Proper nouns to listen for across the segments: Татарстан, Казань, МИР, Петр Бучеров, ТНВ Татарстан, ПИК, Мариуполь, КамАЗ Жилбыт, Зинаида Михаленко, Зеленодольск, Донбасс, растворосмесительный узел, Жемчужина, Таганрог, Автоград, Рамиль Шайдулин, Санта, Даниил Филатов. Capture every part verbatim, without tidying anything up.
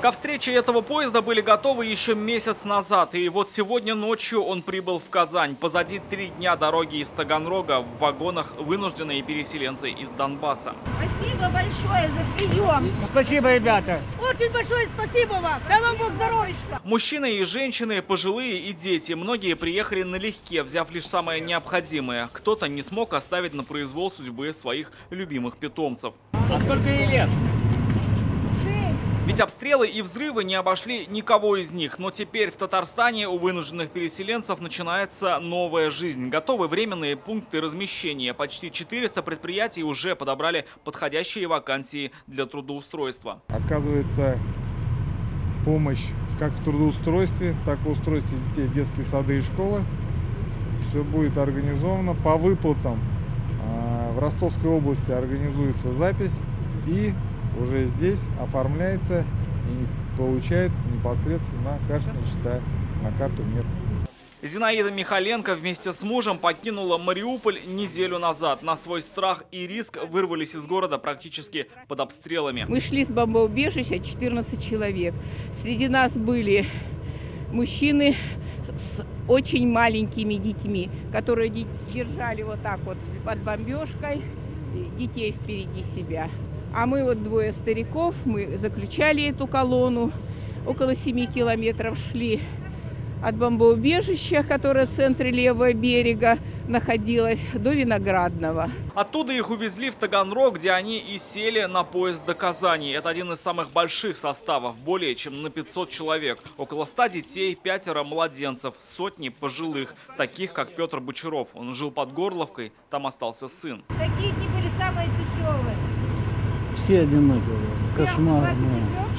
Ко встрече этого поезда были готовы еще месяц назад. И вот сегодня ночью он прибыл в Казань. Позади три дня дороги из Таганрога. В вагонах вынужденные переселенцы из Донбасса. Спасибо большое за прием. Спасибо, ребята. Очень большое спасибо вам. Дай вам Бог здоровья. Мужчины и женщины, пожилые и дети. Многие приехали налегке, взяв лишь самое необходимое. Кто-то не смог оставить на произвол судьбы своих любимых питомцев. А сколько ей лет? Ведь обстрелы и взрывы не обошли никого из них. Но теперь в Татарстане у вынужденных переселенцев начинается новая жизнь. Готовы временные пункты размещения. Почти четыреста предприятий уже подобрали подходящие вакансии для трудоустройства. Оказывается, помощь как в трудоустройстве, так и в устройстве детей в детские сады и школы. Все будет организовано по выплатам. В Ростовской области организуется запись и... уже здесь оформляется и получает непосредственно карточные счета, на карту МИР. Зинаида Михаленко вместе с мужем покинула Мариуполь неделю назад. На свой страх и риск вырвались из города практически под обстрелами. Мы шли с бомбоубежища, четырнадцать человек. Среди нас были мужчины с очень маленькими детьми, которые держали вот так вот под бомбежкой детей впереди себя. А мы вот двое стариков, мы заключали эту колонну, около семи километров шли от бомбоубежища, которое в центре левого берега находилось, до Виноградного. Оттуда их увезли в Таганрог, где они и сели на поезд до Казани. Это один из самых больших составов, более чем на пятьсот человек. Около ста детей, пятеро младенцев, сотни пожилых, таких как Петр Бучеров. Он жил под Горловкой, там остался сын. Такие дни были самые тяжелые. Все одинаковые, кошмар.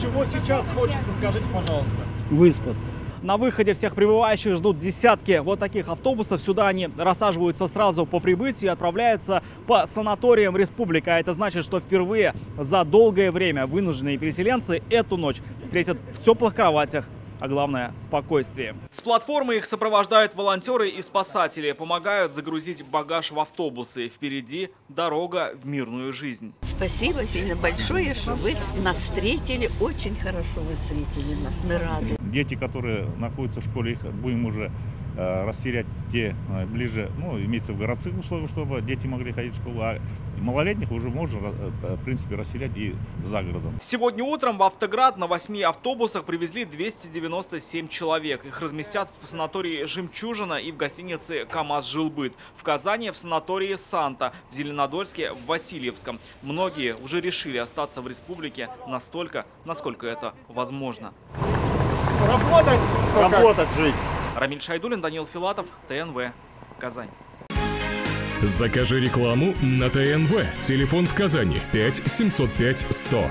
Чего сейчас хочется, скажите, пожалуйста? Выспаться. На выходе всех прибывающих ждут десятки вот таких автобусов. Сюда они рассаживаются сразу по прибытии и отправляются по санаториям республики. А это значит, что впервые за долгое время вынужденные переселенцы эту ночь встретят в теплых кроватях. А главное – спокойствие. С платформы их сопровождают волонтеры и спасатели. Помогают загрузить багаж в автобусы. Впереди дорога в мирную жизнь. Спасибо сильно большое, что вы нас встретили. Очень хорошо вы встретили нас. Мы рады. Дети, которые находятся в школе, их будем уже э, расселять те э, ближе, ну, имеется в городских условиях, чтобы дети могли ходить в школу, а малолетних уже можно, э, в принципе, расселять и за городом. Сегодня утром в Автоград на восьми автобусах привезли двести девяносто семь человек. Их разместят в санатории «Жемчужина» и в гостинице «КамАЗ Жилбыт». В Казани в санатории «Санта», в Зеленодольске в Васильевском. Многие уже решили остаться в республике настолько, насколько это возможно. Работать, работать, жить. Рамиль Шайдулин, Даниил Филатов, Т Н В, Казань. Закажи рекламу на Т Н В. Телефон в Казани пять семьсот пять сто.